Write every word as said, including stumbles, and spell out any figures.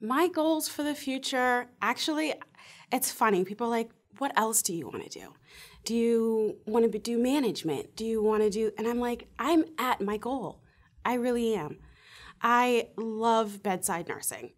My goals for the future, actually, it's funny. People are like, what else do you want to do? Do you want to do management? Do you want to do, and I'm like, I'm at my goal. I really am. I love bedside nursing.